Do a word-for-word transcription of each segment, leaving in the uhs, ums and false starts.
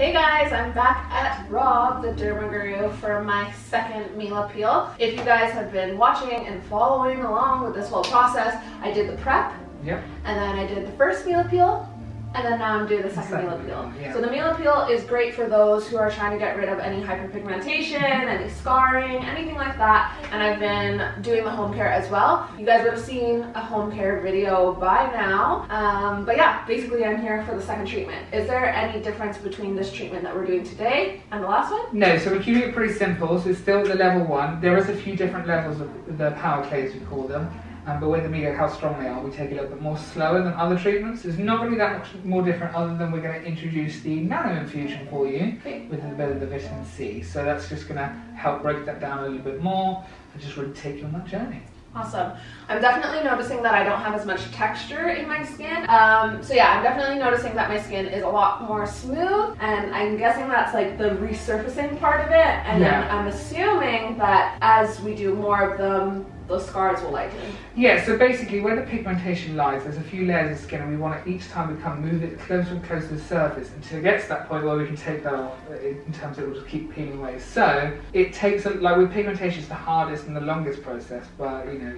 Hey guys, I'm back at Rob, the Dermaguru, for my second MELA peel. If you guys have been watching and following along with this whole process, I did the prep, yep. And then I did the first MELA peel, and then now I'm doing the second MELA peel. Yeah. So the MELA peel is great for those who are trying to get rid of any hyperpigmentation, any scarring, anything like that. And I've been doing the home care as well. You guys would have seen a home care video by now. Um, but yeah, basically I'm here for the second treatment. Is there any difference between this treatment that we're doing today and the last one? No, so we're keeping it pretty simple. So it's still the level one. There is a few different levels of the power clays, we call them. Um, but with the MELA, how strong they are, we take it a little bit more slower than other treatments. It's not really that much more different, other than we're going to introduce the nano infusion for you with a bit of the vitamin C. So that's just going to help break that down a little bit more and just really take you on that journey. Awesome. I'm definitely noticing that I don't have as much texture in my skin. Um, so yeah, I'm definitely noticing that my skin is a lot more smooth, and I'm guessing that's like the resurfacing part of it. And yeah. Then I'm assuming that as we do more of them, those scars will lighten. Yeah, so basically where the pigmentation lies, there's a few layers of skin, and we want to each time we come move it closer and closer to the surface until it gets to that point where we can take that off, in terms of it will just keep peeling away. So it takes, a, like with pigmentation, it's the hardest and the longest process, but you know,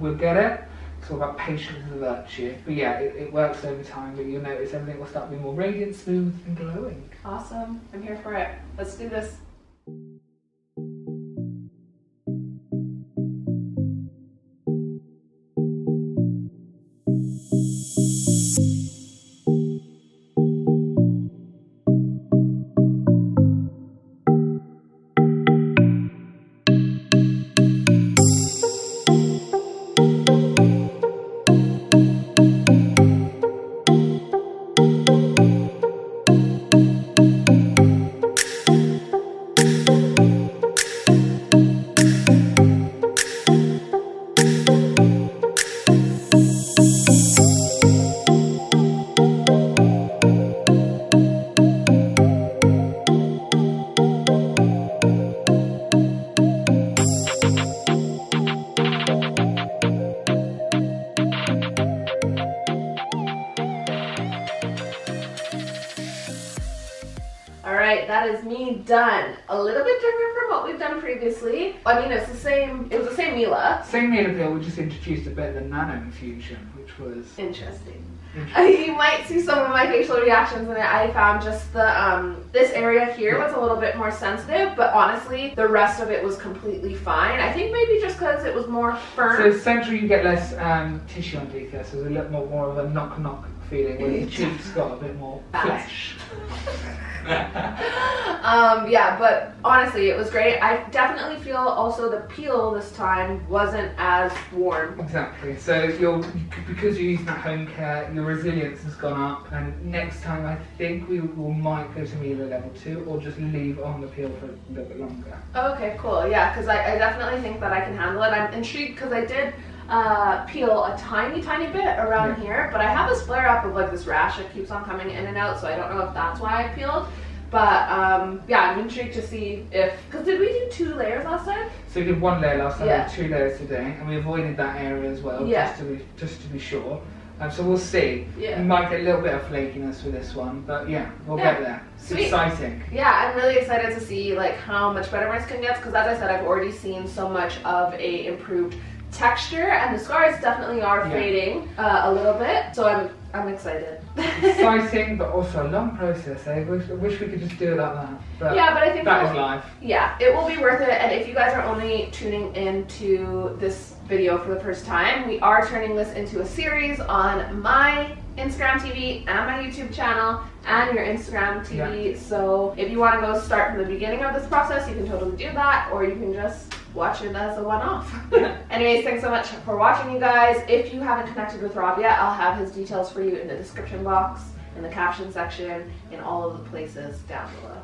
we'll get it. It's all about patience is a virtue. But yeah, it, it works over time, but you'll notice everything will start to be more radiant, smooth and glowing. Awesome, I'm here for it. Let's do this. Alright, that is me done. A little bit different from what we've done previously. I mean, it's the same, it was the same MELA. Same MELA peel, we just introduced a bit of the nano infusion, which was... Interesting. Interesting. You might see some of my facial reactions in it. I found just the, um, this area here was a little bit more sensitive, but honestly, the rest of it was completely fine. I think maybe just because it was more firm. So central, you get less um, tissue underneath there, so there's a little more, more of a knock-knock feeling, where the cheeks got a bit more flesh. um, yeah, but honestly, it was great. I definitely feel also the peel this time wasn't as warm. Exactly. So you're, because you're using that home care, your resilience has gone up. And next time, I think we will might go to MELA level two, or just leave on the peel for a little bit longer. Okay, cool. Yeah, because I, I definitely think that I can handle it. I'm intrigued because I did uh peel a tiny tiny bit around yeah. here, but I have this flare up of like this rash that keeps on coming in and out, so I don't know if that's why I peeled, but um yeah, I'm intrigued to see if, because did we do two layers last time? So we did one layer last time, yeah. And two layers today, and we avoided that area as well, yeah. just to be just to be sure. Um, so we'll see. Yeah. We might get a little bit of flakiness with this one, but yeah, we'll yeah. get there. It's Sweet. Exciting. Yeah, I'm really excited to see like how much better my skin gets, because as I said, I've already seen so much of a improved texture, and the scars definitely are fading yeah. uh, a little bit, so I'm I'm excited. Exciting, but also a long process. Eh? I wish, I wish we could just do it like that. But yeah, but I think that is life. Yeah, it will be worth it. And if you guys are only tuning into this video for the first time, we are turning this into a series on my Instagram T V and my YouTube channel and your Instagram T V. Yeah. So if you want to go start from the beginning of this process, you can totally do that, or you can just watch it as a one-off. Anyways, thanks so much for watching, you guys. If you haven't connected with Rob yet, I'll have his details for you in the description box, in the caption section, in all of the places down below.